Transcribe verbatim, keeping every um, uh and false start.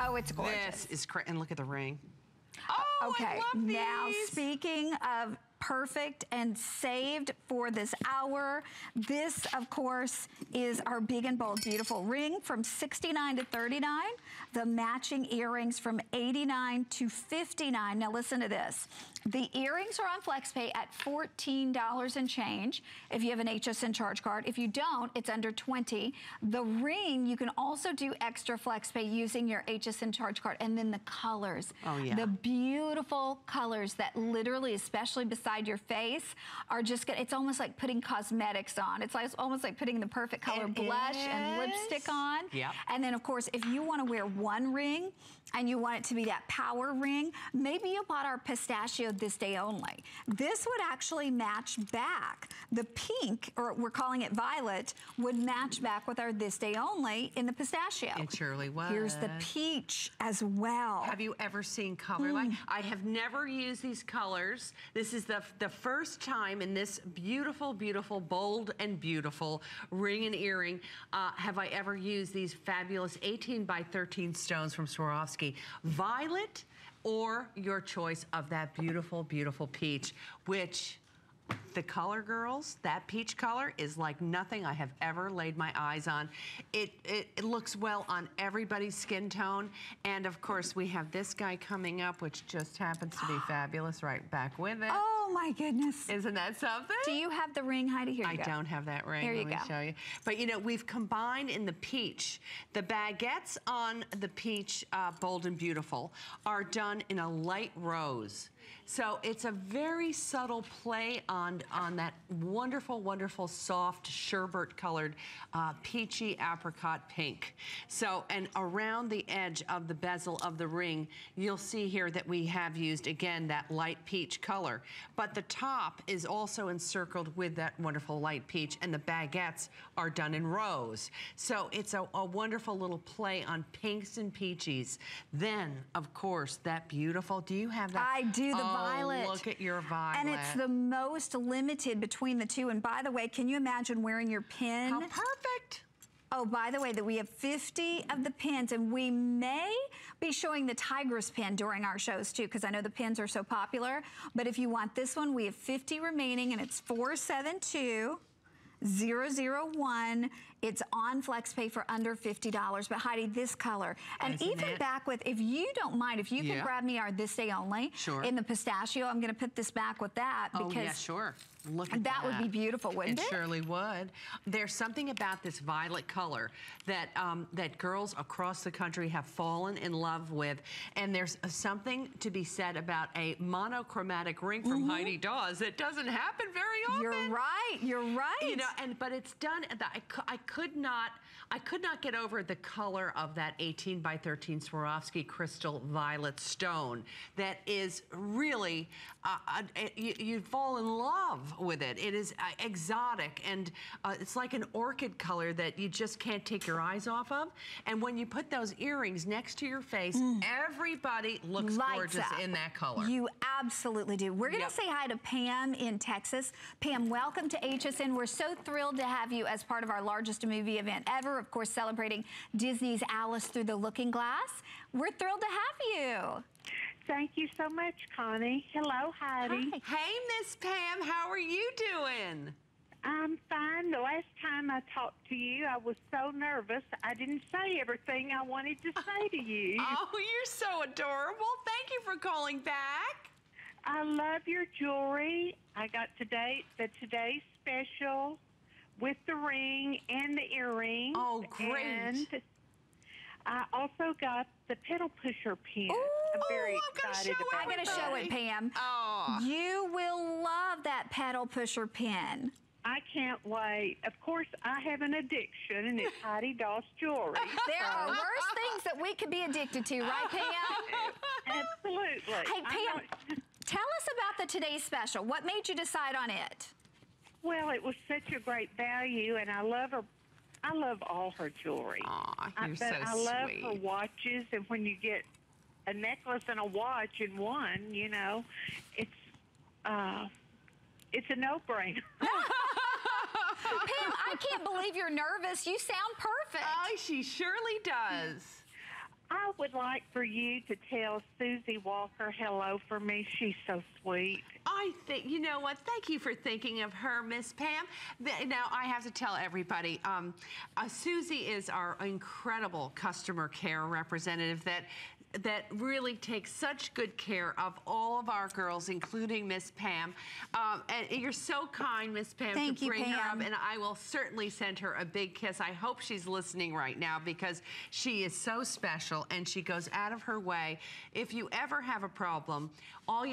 Oh, it's gorgeous. This is great. And look at the ring. Oh, okay. I love these. Now, speaking of perfect and saved for this hour, this, of course, is our big and bold beautiful ring from sixty-nine to thirty-nine. The matching earrings from eighty-nine to fifty-nine. Now, listen to this. The earrings are on FlexPay at fourteen dollars and change if you have an H S N charge card. If you don't, it's under twenty dollars. The ring, you can also do extra FlexPay using your H S N charge card. And then the colors. Oh, yeah. The beautiful colors that literally, especially beside your face, are just good. It's almost like putting cosmetics on. It's like, it's almost like putting the perfect color it blush is. and lipstick on. Yep. And then, of course, if you want to wear one ring and you want it to be that power ring, maybe you bought our pistachio this day only. This would actually match back. The pink, or we're calling it violet, would match back with our this day only in the pistachio. It surely was. Here's the peach as well. Have you ever seen color mm. like? I have never used these colors. This is the, the first time in this beautiful, beautiful, bold and beautiful ring and earring uh, have I ever used these fabulous eighteen by thirteen stones from Swarovski. Violet, or your choice of that beautiful, beautiful peach, which the color, girls, that peach color is like nothing I have ever laid my eyes on. It, it, it looks well on everybody's skin tone. And of course, we have this guy coming up, which just happens to be fabulous, right back with it. Oh my goodness. Isn't that something? Do you have the ring, Heidi? Here you I go. I don't have that ring. Here you Let me go. show you. But you know, we've combined in the peach. The baguettes on the peach, uh, bold and beautiful, are done in a light rose. So it's a very subtle play on, on that wonderful, wonderful, soft, sherbet-colored, uh, peachy apricot pink. So, and around the edge of the bezel of the ring, you'll see here that we have used, again, that light peach color. But the top is also encircled with that wonderful light peach, and the baguettes are done in rose. So it's a, a wonderful little play on pinks and peaches. Then, of course, that beautiful, do you have that? I do. The violet. Oh, look at your violet. And it's the most limited between the two. And by the way, can you imagine wearing your pin? How perfect. Oh, by the way, that we have fifty of the pins, and we may be showing the tigress pin during our shows too, because I know the pins are so popular. But if you want this one, we have fifty remaining, and it's four seven two zero zero one. It's on FlexPay for under fifty dollars. But Heidi, this color, and Isn't even it? back with, if you don't mind, if you can yeah. grab me our This Day Only sure. in the pistachio, I'm going to put this back with that. Oh, because yeah, sure. Look at that. That would be beautiful, wouldn't it? It surely would. There's something about this violet color that um, that girls across the country have fallen in love with. And there's something to be said about a monochromatic ring from mm-hmm. Heidi Daus that doesn't happen very often. You're right. You're right. You know, and but it's done. I, I could not. I could not get over the color of that eighteen by thirteen Swarovski crystal violet stone. That is really uh, you, you'd fall in love with it. It is uh, exotic, and uh, it's like an orchid color that you just can't take your eyes off of. And when you put those earrings next to your face, mm. everybody looks Lights gorgeous up. in that color. You absolutely do. We're going to yep. say hi to Pam in Texas. Pam, welcome to H S N. We're so thrilled to have you as part of our largest movie event ever, of course, celebrating Disney's Alice Through the Looking Glass. We're thrilled to have you. Thank you so much, Connie. Hello, Heidi. Hi. Hey, Miss Pam. How are you doing? I'm fine. The last time I talked to you, I was so nervous. I didn't say everything I wanted to say to you. Oh, you're so adorable. Thank you for calling back. I love your jewelry. I got today the Today's Special with the ring and the earring. Oh, great. And I also got the pedal pusher pin. Ooh, I'm very excited about it. I'm going to show it, Pam. Oh. You will love that pedal pusher pin. I can't wait. Of course, I have an addiction, and it's Heidi Daus jewelry. There so. are worse things that we could be addicted to, right, Pam? Absolutely. Hey, Pam, tell us about the Today's Special. What made you decide on it? Well, it was such a great value, and I love her. I love all her jewelry. Aw, you're so sweet. I love her watches, and when you get a necklace and a watch in one, you know, it's uh, it's a no-brainer. Pam, I can't believe you're nervous. You sound perfect. Oh, she surely does. I would like for you to tell Susie Walker hello for me. She's so sweet. I think, you know what, thank you for thinking of her, Miss Pam. Now, I have to tell everybody, um, uh, Susie is our incredible customer care representative that that really takes such good care of all of our girls, including Miss Pam. Um, and you're so kind, Miss Pam, Thank to you, bring Pam. her up, and I will certainly send her a big kiss. I hope she's listening right now because she is so special, and she goes out of her way. If you ever have a problem, all you